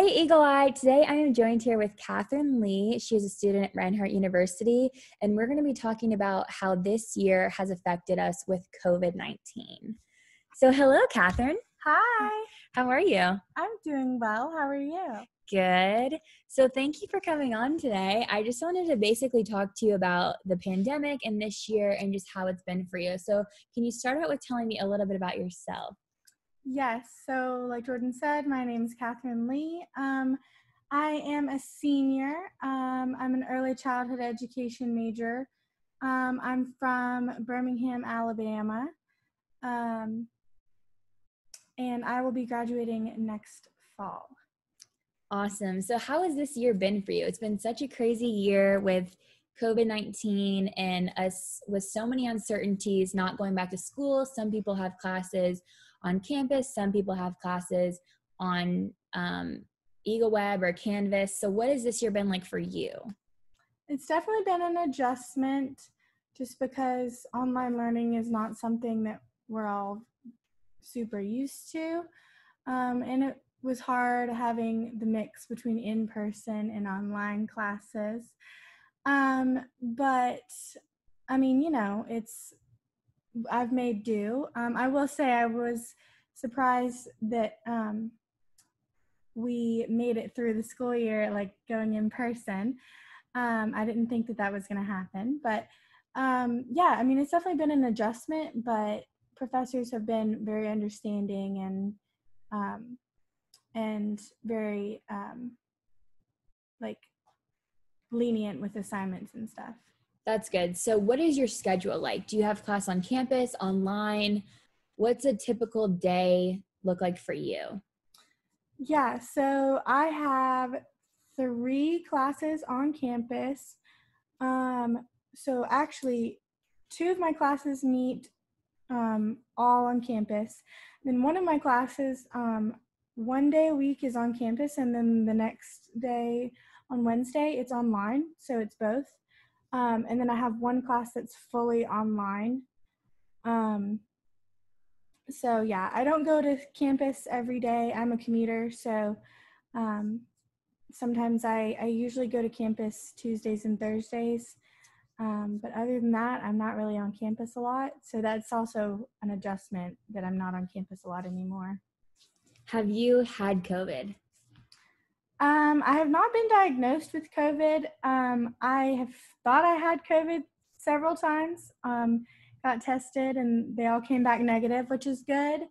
Hey Eagle Eye, today I am joined here with Katherine Lee. She is a student at Reinhardt University, and we're going to be talking about how this year has affected us with COVID-19. So hello, Katherine. Hi. How are you? I'm doing well. How are you? Good. So thank you for coming on today. I just wanted to basically talk to you about the pandemic and this year and just how it's been for you. So can you start out with telling me a little bit about yourself? Yes, so like Jordan said, my name is Katherine Lee. I am a senior. I'm an early childhood education major. I'm from Birmingham, Alabama, and I will be graduating next fall. Awesome. So how has this year been for you? It's been such a crazy year with COVID-19 and us with so many uncertainties, not going back to school. Some people have classes on campus, some people have classes on Eagle Web or Canvas. So what has this year been like for you? It's definitely been an adjustment just because online learning is not something that we're all super used to. And it was hard having the mix between in-person and online classes. But I mean, you know, I've made do. I will say I was surprised that we made it through the school year, like going in person. I didn't think that was going to happen, but yeah, I mean, it's definitely been an adjustment, but professors have been very understanding and very like lenient with assignments and stuff. That's good. So what is your schedule like? Do you have class on campus, online? What's a typical day look like for you? Yeah, so I have 3 classes on campus. So actually, 2 of my classes meet all on campus. Then one of my classes, one day a week is on campus, and then the next day on Wednesday, it's online, so it's both. And then I have one class that's fully online. So yeah, I don't go to campus every day. I'm a commuter. So sometimes I usually go to campus Tuesdays and Thursdays. But other than that, I'm not really on campus a lot. So that's also an adjustment that I'm not on campus a lot anymore. Have you had COVID? I have not been diagnosed with COVID. I have thought I had COVID several times, got tested and they all came back negative, which is good.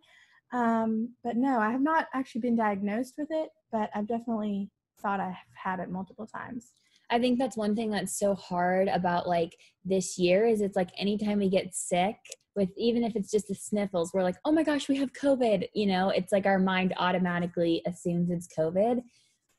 But no, I have not actually been diagnosed with it, but I've definitely thought I've had it multiple times. I think that's one thing that's so hard about like this year is it's like anytime we get sick with, even if it's just the sniffles, we're like, oh my gosh, we have COVID. You know, it's like our mind automatically assumes it's COVID.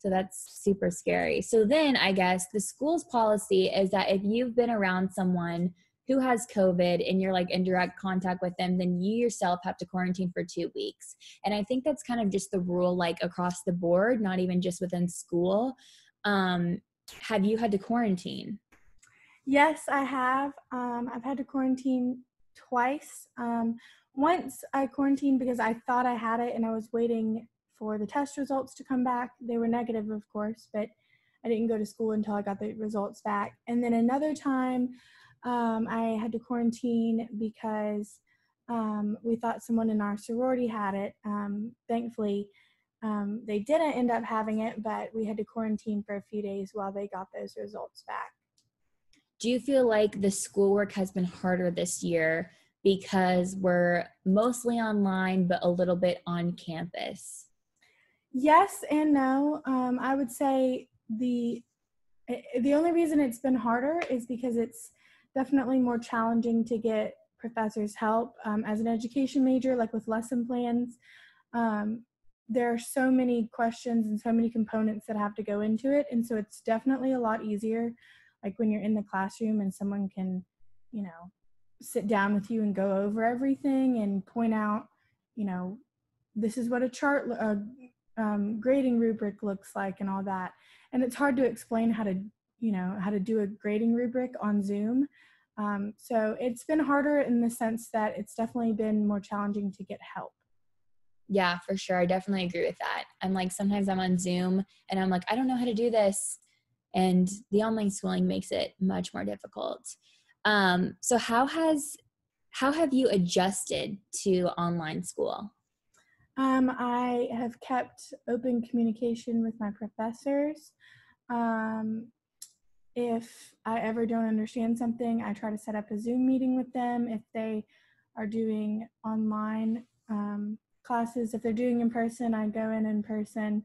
So that's super scary. So then I guess the school's policy is that if you've been around someone who has COVID and you're like in direct contact with them, then you yourself have to quarantine for 2 weeks. And I think that's kind of just the rule like across the board, not even just within school. Have you had to quarantine? Yes, I have. I've had to quarantine twice. Once I quarantined because I thought I had it and I was waiting for the test results to come back. They were negative, of course, but I didn't go to school until I got the results back. And then another time I had to quarantine because we thought someone in our sorority had it. Thankfully, they didn't end up having it, but we had to quarantine for a few days while they got those results back. Do you feel like the schoolwork has been harder this year because we're mostly online, but a little bit on campus? Yes and no. I would say the only reason it's been harder is because it's definitely more challenging to get professors' help. As an education major, like with lesson plans, there are so many questions and so many components that have to go into it. And so it's definitely a lot easier, like when you're in the classroom and someone can, you know, sit down with you and go over everything and point out, you know, this is what a chart, grading rubric looks like and all that. And it's hard to explain how to, you know, how to do a grading rubric on Zoom. So it's been harder in the sense that it's definitely been more challenging to get help. Yeah, for sure. I definitely agree with that. I'm like, sometimes I'm on Zoom and I'm like, I don't know how to do this. And the online schooling makes it much more difficult. So how have you adjusted to online school? I have kept open communication with my professors. If I ever don't understand something, I try to set up a Zoom meeting with them. If they are doing online classes, if they're doing in person, I go in person.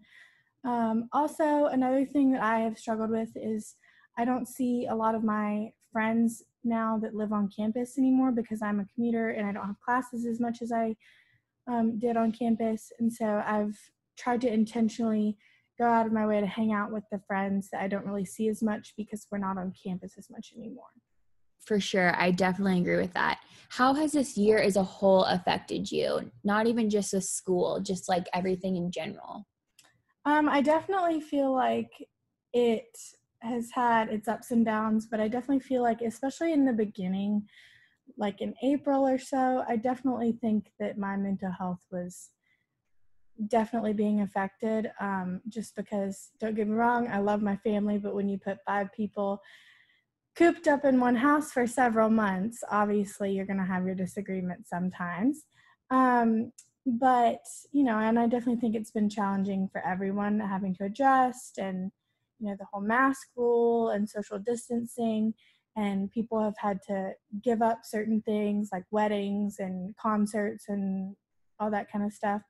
Also, another thing that I have struggled with is I don't see a lot of my friends now that live on campus anymore because I'm a commuter and I don't have classes as much as I did on campus. And so I've tried to intentionally go out of my way to hang out with the friends that I don't really see as much because we're not on campus as much anymore. For sure. I definitely agree with that. How has this year as a whole affected you? Not even just with school, just like everything in general. I definitely feel like it has had its ups and downs, but I definitely feel like, especially in the beginning, like in April or so, I definitely think that my mental health was definitely being affected, just because, don't get me wrong, I love my family, but when you put 5 people cooped up in one house for several months, obviously you're going to have your disagreements sometimes. But, you know, and I definitely think it's been challenging for everyone, having to adjust, and, you know, the whole mask rule and social distancing, and people have had to give up certain things like weddings and concerts and all that kind of stuff.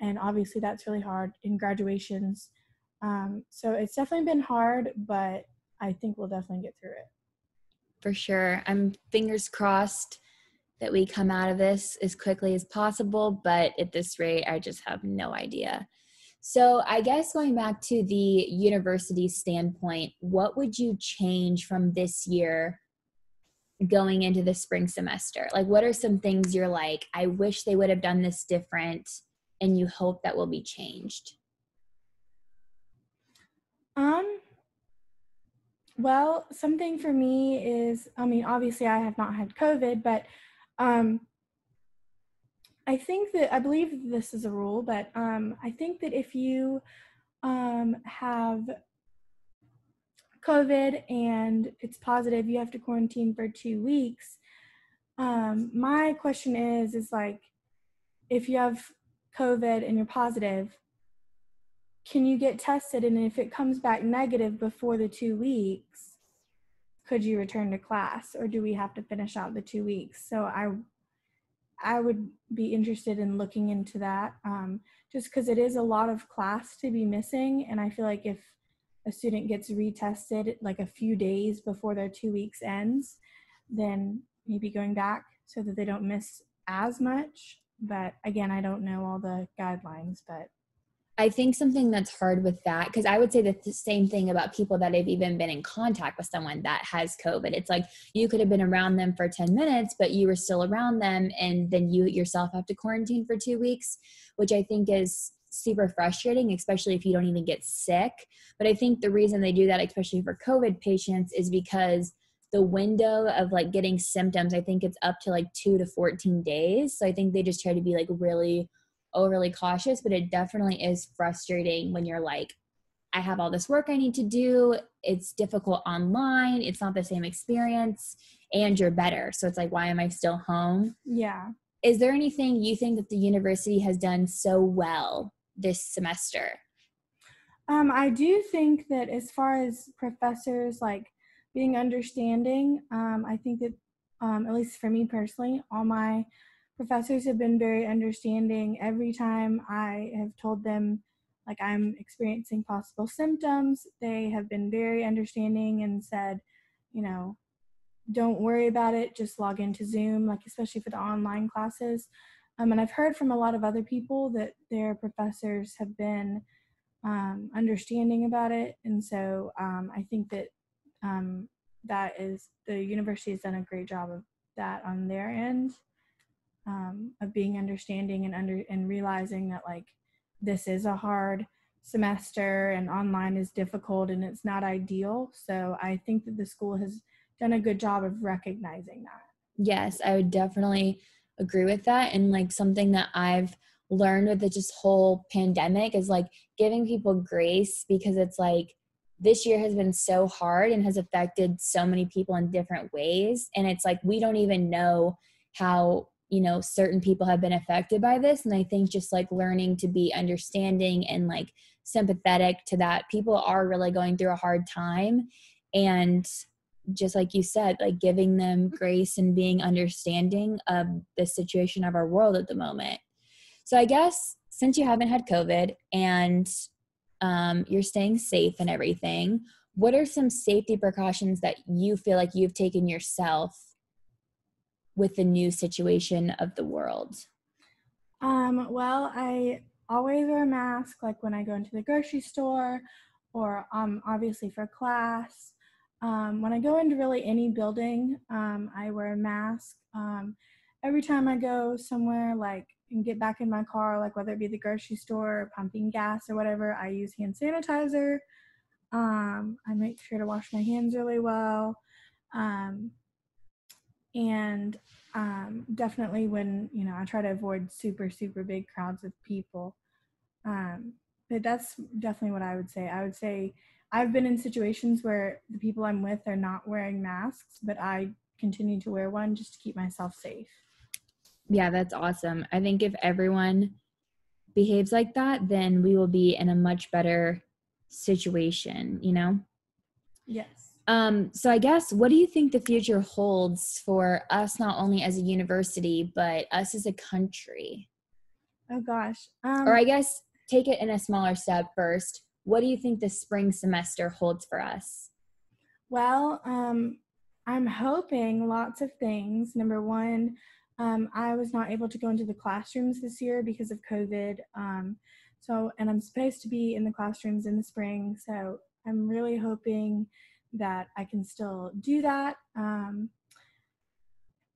And obviously that's really hard in graduations. So it's definitely been hard, but I think we'll definitely get through it. For sure. I'm fingers crossed that we come out of this as quickly as possible, but at this rate, I just have no idea. So I guess going back to the university standpoint, what would you change from this year going into the spring semester? Like, what are some things you're like, I wish they would have done this different, and you hope that will be changed? Well, something for me is, I mean, obviously I have not had COVID, but I think that, I believe this is a rule, but I think that if you have COVID and it's positive, you have to quarantine for 2 weeks. My question is like, if you have COVID and you're positive, can you get tested? And if it comes back negative before the 2 weeks, could you return to class, or do we have to finish out the 2 weeks? So I would be interested in looking into that, just because it is a lot of class to be missing. And I feel like if a student gets retested like a few days before their 2 weeks ends, then maybe going back so that they don't miss as much. But again, I don't know all the guidelines, but. I think something that's hard with that, because I would say that the same thing about people that have even been in contact with someone that has COVID. It's like, you could have been around them for 10 minutes, but you were still around them, and then you yourself have to quarantine for 2 weeks, which I think is super frustrating, especially if you don't even get sick. But I think the reason they do that, especially for COVID patients, is because the window of like getting symptoms, I think it's up to like 2 to 14 days. So I think they just try to be like really overly cautious, but it definitely is frustrating when you're like, I have all this work I need to do. It's difficult online. It's not the same experience, and you're better. So it's like, why am I still home? Yeah. Is there anything you think that the university has done so well this semester? I do think that as far as professors, like being understanding, I think that, at least for me personally, all my professors have been very understanding. Every time I have told them like I'm experiencing possible symptoms, they have been very understanding and said, you know, don't worry about it, just log into Zoom, like especially for the online classes. And I've heard from a lot of other people that their professors have been understanding about it. And so I think that the university has done a great job of that on their end. Of being understanding and realizing that like this is a hard semester and online is difficult and it's not ideal. So I think that the school has done a good job of recognizing that. Yes, I would definitely agree with that. And like something that I've learned with this whole pandemic is like giving people grace, because it's like this year has been so hard and has affected so many people in different ways. And it's like, we don't even know how, you know, certain people have been affected by this. And I think just like learning to be understanding and like sympathetic to that, people are really going through a hard time. And just like you said, like giving them grace and being understanding of the situation of our world at the moment. So I guess since you haven't had COVID and you're staying safe and everything, what are some safety precautions that you feel like you've taken yourself with the new situation of the world? Well, I always wear a mask, like when I go into the grocery store or obviously for class. When I go into really any building, I wear a mask. Every time I go somewhere, like, and get back in my car, like whether it be the grocery store, pumping gas or whatever, I use hand sanitizer. I make sure to wash my hands really well. Definitely when, you know, I try to avoid super, super big crowds of people. But that's definitely what I would say. I would say I've been in situations where the people I'm with are not wearing masks, but I continue to wear one just to keep myself safe. Yeah, that's awesome. I think if everyone behaves like that, then we will be in a much better situation, you know? Yes. So I guess, what do you think the future holds for us, not only as a university, but us as a country? Oh, gosh. Or I guess take it in a smaller step first. What do you think the spring semester holds for us? Well, I'm hoping lots of things. Number one, I was not able to go into the classrooms this year because of COVID. And I'm supposed to be in the classrooms in the spring. So I'm really hoping that I can still do that.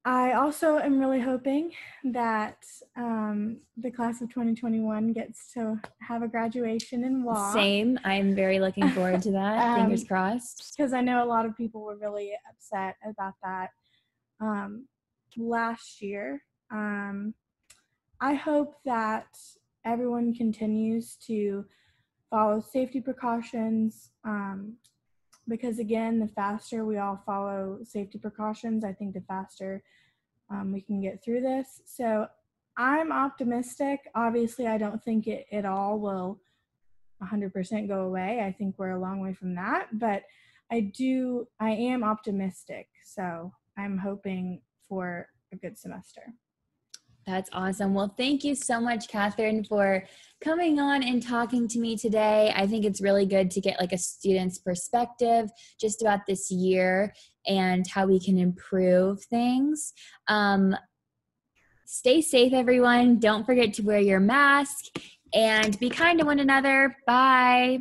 I also am really hoping that the class of 2021 gets to have a graduation in law. Same. I'm very looking forward to that. Fingers crossed. Because I know a lot of people were really upset about that last year. I hope that everyone continues to follow safety precautions, because again, the faster we all follow safety precautions, I think the faster we can get through this. So I'm optimistic. Obviously, I don't think it at all will 100% go away. I think we're a long way from that, but I am optimistic. So I'm hoping for a good semester. That's awesome. Well, thank you so much, Katherine, for coming on and talking to me today. I think it's really good to get like a student's perspective just about this year and how we can improve things. Stay safe, everyone. Don't forget to wear your mask and be kind to one another. Bye.